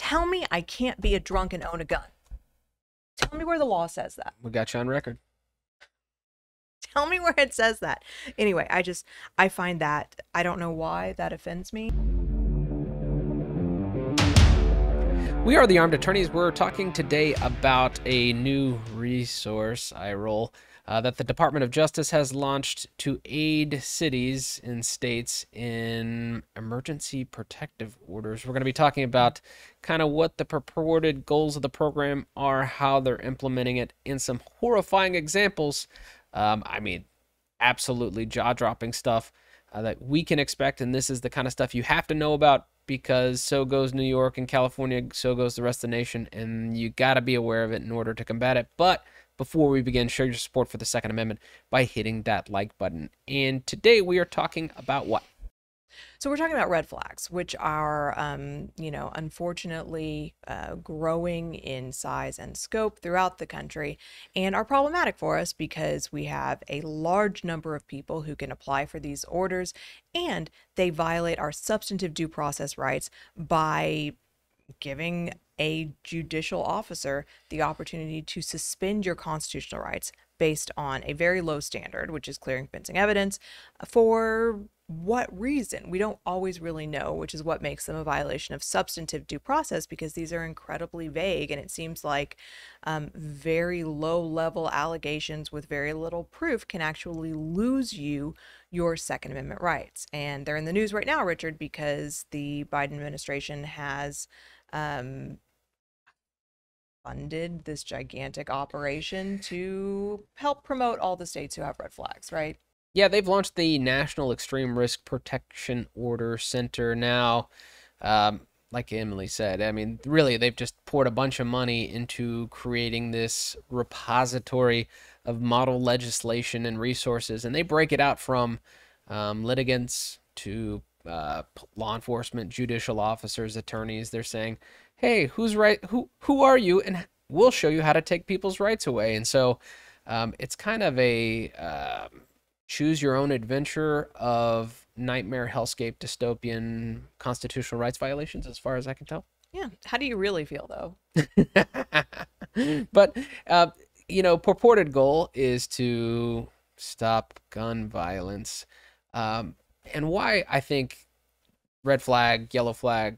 Tell me I can't be a drunk and own a gun. Tell me where the law says that. We got you on record. Tell me where it says that. Anyway, I find that, I don't know why that offends me. We are the Armed Attorneys. We're talking today about a new resource, I roll, that the Department of Justice has launched to aid cities and states in emergency protective orders. We're going to be talking about kind of what the purported goals of the program are, how they're implementing it, and some horrifying examples. I mean, absolutely jaw-dropping stuff that we can expect, and this is the kind of stuff you have to know about, because so goes New York and California, so goes the rest of the nation, and you got to be aware of it in order to combat it. But before we begin, show your support for the Second Amendment by hitting that like button. And today we are talking about what? So we're talking about red flags, which are, you know, unfortunately growing in size and scope throughout the country and are problematic for us because we have a large number of people who can apply for these orders, and they violate our substantive due process rights by giving a judicial officer the opportunity to suspend your constitutional rights based on a very low standard, which is clear and convincing evidence. For what reason? We don't always really know, which is what makes them a violation of substantive due process, because these are incredibly vague, and it seems like very low-level allegations with very little proof can actually lose you your Second Amendment rights. And they're in the news right now, Richard, because the Biden administration has funded this gigantic operation to help promote all the states who have red flags, right? Yeah, they've launched the National Extreme Risk Protection Order Center now. Like Emily said, I mean, really, they've just poured a bunch of money into creating this repository of model legislation and resources, and they break it out from litigants to law enforcement, judicial officers, attorneys. They're saying, hey, who's right? Who are you? And we'll show you how to take people's rights away. And so it's kind of a choose your own adventure of nightmare, hellscape, dystopian constitutional rights violations, as far as I can tell. Yeah. How do you really feel, though? But, you know, purported goal is to stop gun violence. And why I think red flag, yellow flag,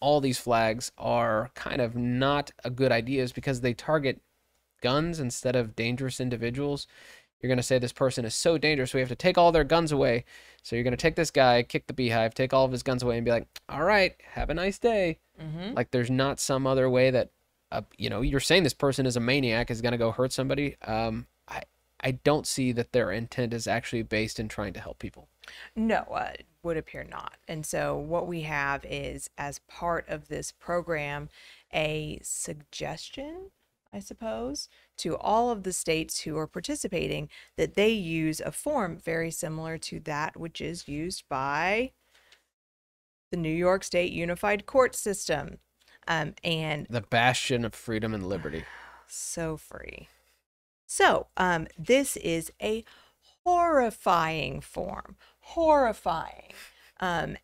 all these flags are kind of not a good idea is because they target guns instead of dangerous individuals. You're going to say this person is so dangerous, we have to take all their guns away. So you're going to take this guy, kick the beehive, take all of his guns away, and be like, all right, have a nice day. Mm-hmm. Like, there's not some other way that, you know, you're saying this person is a maniac, is going to go hurt somebody. I don't see that their intent is actually based in trying to help people. No, it would appear not. And so what we have is, as part of this program, a suggestion, I suppose, to all of the states who are participating that they use a form very similar to that which is used by the New York State Unified Court System. And the bastion of freedom and liberty. So free. So this is a horrifying form. Horrifying. I mean,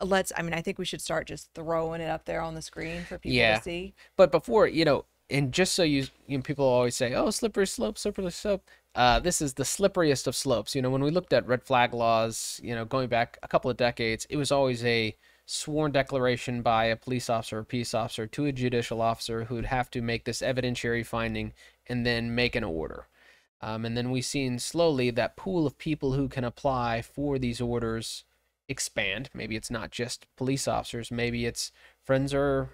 I think we should start just throwing it up there on the screen for people to see. But before, you know, and just so you know, people always say, oh, slippery slope, slippery slope. This is the slipperiest of slopes. You know, when we looked at red flag laws, you know, going back a couple of decades, it was always a sworn declaration by a police officer or peace officer to a judicial officer who would have to make this evidentiary finding and then make an order. And then we've seen slowly that pool of people who can apply for these orders expand. Maybe it's not just police officers. Maybe it's friends or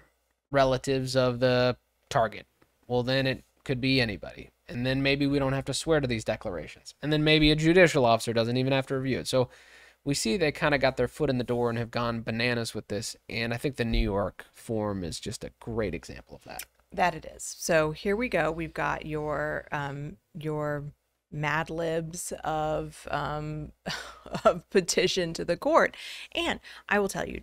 relatives of the target. Well, then it could be anybody. And then maybe we don't have to swear to these declarations. And then maybe a judicial officer doesn't even have to review it. So we see they kind of got their foot in the door and have gone bananas with this. And I think the New York form is just a great example of that. That it is. So here we go. We've got your Mad Libs of petition to the court. And I will tell you,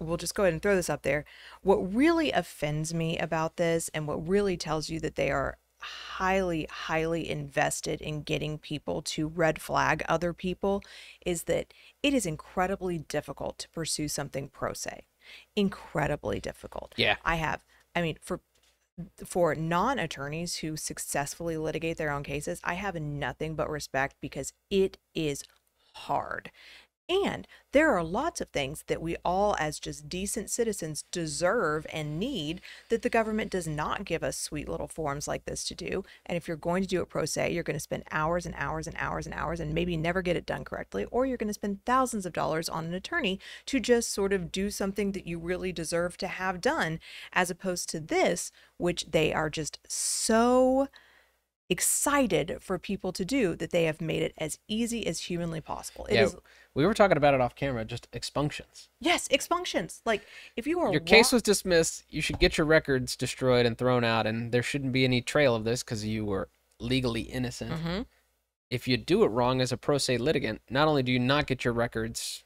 we'll just go ahead and throw this up there. What really offends me about this, and what really tells you that they are highly, highly invested in getting people to red flag other people, is that it is incredibly difficult to pursue something pro se. incredibly difficult. Yeah. I have, I mean, for non-attorneys who successfully litigate their own cases, I have nothing but respect, because it is hard. And there are lots of things that we all, as just decent citizens, deserve and need that the government does not give us sweet little forms like this to do. And if you're going to do it pro se, you're going to spend hours and hours and hours and hours and maybe never get it done correctly, or you're going to spend thousands of dollars on an attorney to just sort of do something that you really deserve to have done, as opposed to this, which they are just so excited for people to do that they have made it as easy as humanly possible. It is, we were talking about it off camera, just expunctions. Yes, expunctions. Like, if you are, your case was dismissed, you should get your records destroyed and thrown out, and there shouldn't be any trail of this because you were legally innocent. Mm-hmm. If you do it wrong as a pro se litigant, not only do you not get your records,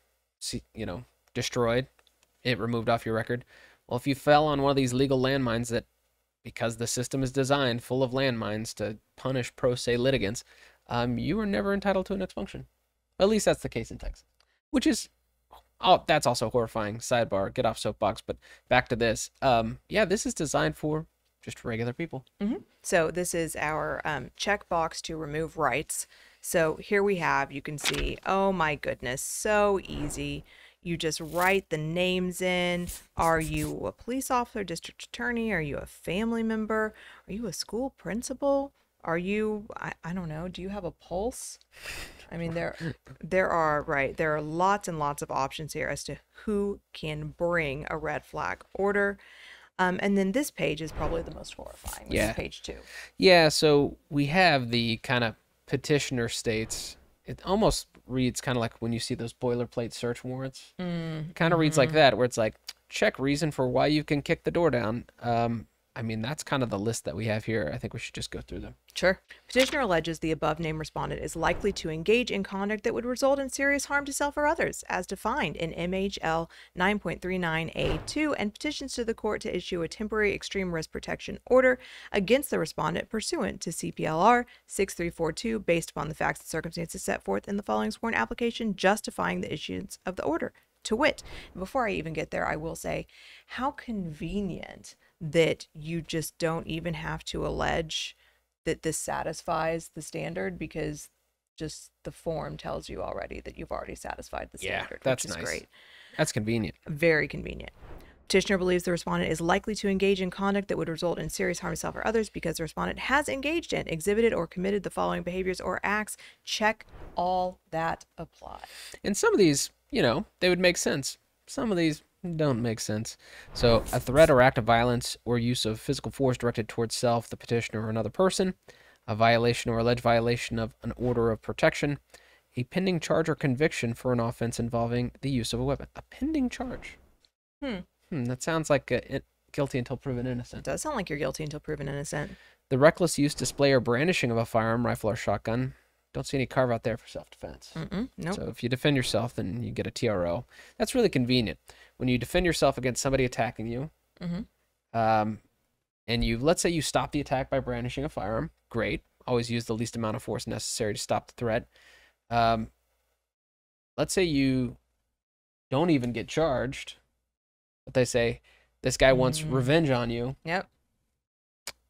you know, destroyed, it removed off your record. Well, if you fell on one of these legal landmines that, because the system is designed full of landmines to punish pro se litigants, you are never entitled to an expunction. At least that's the case in Texas, which is, oh, that's also horrifying. Sidebar, get off soapbox, but back to this. Yeah, this is designed for just regular people. Mm-hmm. So this is our checkbox to remove rights. So here we have, you can see, oh my goodness, so easy. You just write the names in. Are you a police officer, district attorney? Are you a family member? Are you a school principal? Are you, I don't know, do you have a pulse? I mean, there are lots and lots of options here as to who can bring a red flag order. And then this page is probably the most horrifying, which is page 2. Yeah, so we have the kind of petitioner states. It almost reads kind of like when you see those boilerplate search warrants. It kind of reads like that, where it's like, check reason for why you can kick the door down. I mean, that's kind of the list that we have here. I think we should just go through them. Sure. Petitioner alleges the above-named respondent is likely to engage in conduct that would result in serious harm to self or others, as defined in MHL 9.39a2, and petitions to the court to issue a temporary extreme risk protection order against the respondent pursuant to CPLR 6342, based upon the facts and circumstances set forth in the following sworn application justifying the issuance of the order. To wit, before I even get there, I will say how convenient that you just don't even have to allege that this satisfies the standard, because just the form tells you already that you've already satisfied the standard. Yeah, that's nice. Great. That's convenient. Very convenient. Petitioner believes the respondent is likely to engage in conduct that would result in serious harm to self or others because the respondent has engaged in, exhibited, or committed the following behaviors or acts. Check all that apply. And some of these, you know, they would make sense. Some of these don't make sense. So, a threat or act of violence or use of physical force directed towards self, the petitioner, or another person, a violation or alleged violation of an order of protection, a pending charge or conviction for an offense involving the use of a weapon. A pending charge. That sounds like guilty until proven innocent. It does sound like you're guilty until proven innocent. The reckless use, display, or brandishing of a firearm, rifle, or shotgun. Don't see any carve out there for self-defense. Nope. So if you defend yourself, then you get a TRO. That's really convenient. When you defend yourself against somebody attacking you, and you, let's say you stop the attack by brandishing a firearm. Great. Always use the least amount of force necessary to stop the threat. Let's say you don't even get charged, but they say, this guy wants revenge on you. Yep.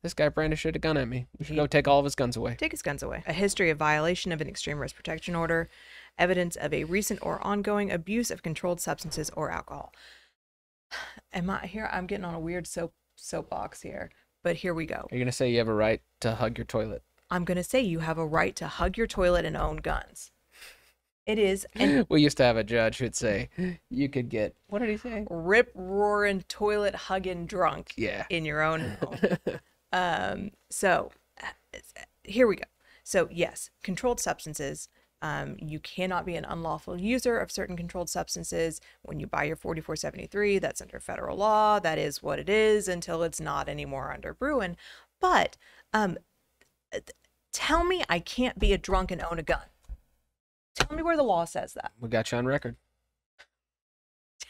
This guy brandished a gun at me. We should go take all of his guns away. Take his guns away. A history of violation of an extreme risk protection order. Evidence of a recent or ongoing abuse of controlled substances or alcohol. Am I here? I'm getting on a weird soapbox here, but here we go. You're going to say you have a right to hug your toilet. I'm going to say you have a right to hug your toilet and own guns. It is. And we used to have a judge who'd say, you could get, what did he say? Rip roaring toilet hugging drunk in your own home. So here we go. So yes, controlled substances. You cannot be an unlawful user of certain controlled substances. When you buy your 4473, that's under federal law. That is what it is until it's not anymore under Bruin. But tell me I can't be a drunk and own a gun. Tell me where the law says that. We got you on record.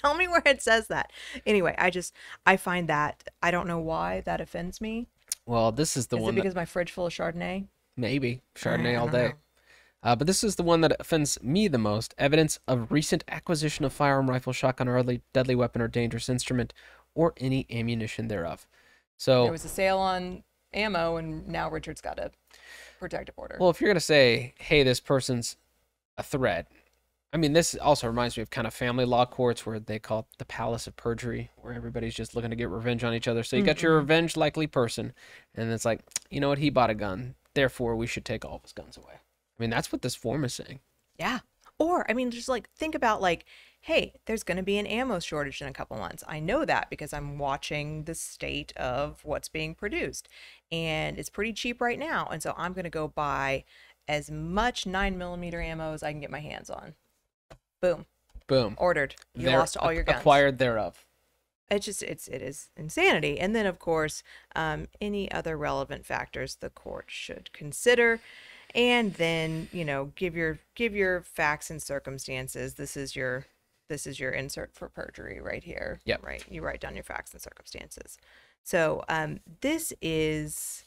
Tell me where it says that. Anyway, I find that, I don't know why that offends me. Well, this is the one. Is it because my fridge full of Chardonnay? Maybe. Chardonnay all day. But this is the one that offends me the most. Evidence of recent acquisition of firearm, rifle, shotgun, or other deadly weapon or dangerous instrument, or any ammunition thereof. So there was a sale on ammo, and now Richard's got a protective order. Well, if you're going to say, hey, this person's a threat, I mean, this also reminds me of kind of family law courts where they call it the palace of perjury, where everybody's just looking to get revenge on each other. So you got your revenge likely person, and it's like, you know what, he bought a gun, therefore we should take all of his guns away. I mean, that's what this form is saying. Yeah. Or, I mean, just like, think about like, hey, there's going to be an ammo shortage in a couple months. I know that because I'm watching the state of what's being produced, and it's pretty cheap right now. And so I'm going to go buy as much 9mm ammo as I can get my hands on. Boom. Boom. Ordered. You lost all your guns. Acquired thereof. It's just, it is insanity. And then, of course, any other relevant factors the court should consider. And then, you know, give your facts and circumstances. This is your insert for perjury right here. Yeah. Right. You write down your facts and circumstances. So this is,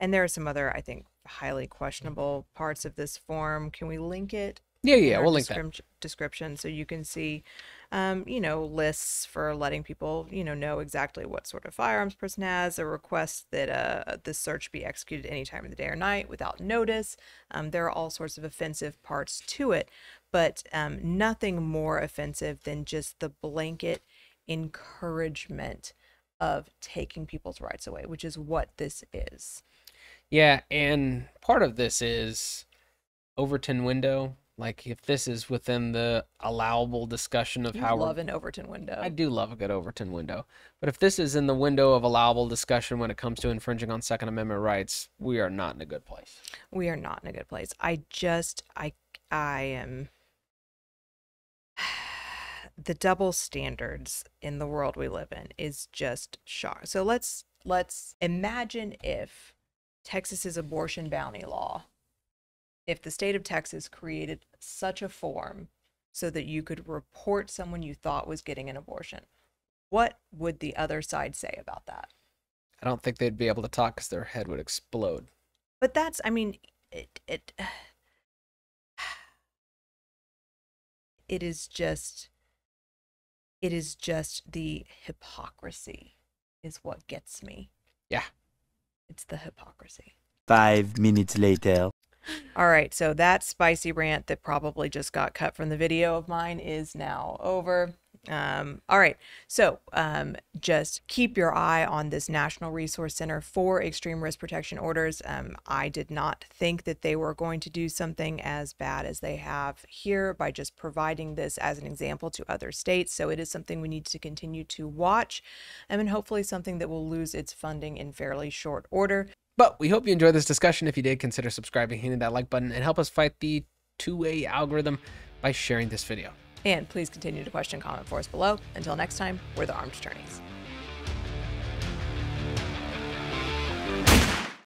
and there are some other, I think, highly questionable parts of this form. Can we link it? Yeah, yeah, we'll link that. Description, so you can see, you know, lists for letting people, you know exactly what sort of firearms person has, a request that the search be executed any time of the day or night without notice. There are all sorts of offensive parts to it, but nothing more offensive than just the blanket encouragement of taking people's rights away, which is what this is. Yeah, and part of this is Overton window. Like, if this is within the allowable discussion of how... I love an Overton window. I do love a good Overton window. But if this is in the window of allowable discussion when it comes to infringing on Second Amendment rights, we are not in a good place. We are not in a good place. I am... The double standards in the world we live in is just shocking. So let's imagine if Texas's abortion bounty law... If the state of Texas created such a form so that you could report someone you thought was getting an abortion, what would the other side say about that? I don't think they'd be able to talk because their head would explode. But that's, I mean, it is just the hypocrisy is what gets me. Yeah. It's the hypocrisy. 5 minutes later. All right, so that spicy rant that probably just got cut from the video of mine is now over. All right, so just keep your eye on this National Resource Center for Extreme Risk Protection Orders. I did not think that they were going to do something as bad as they have here by just providing this as an example to other states. So it is something we need to continue to watch, and hopefully something that will lose its funding in fairly short order. But we hope you enjoyed this discussion. If you did, consider subscribing, hitting that like button, and help us fight the two-way algorithm by sharing this video. And please continue to question, comment for us below. Until next time, we're the Armed Attorneys.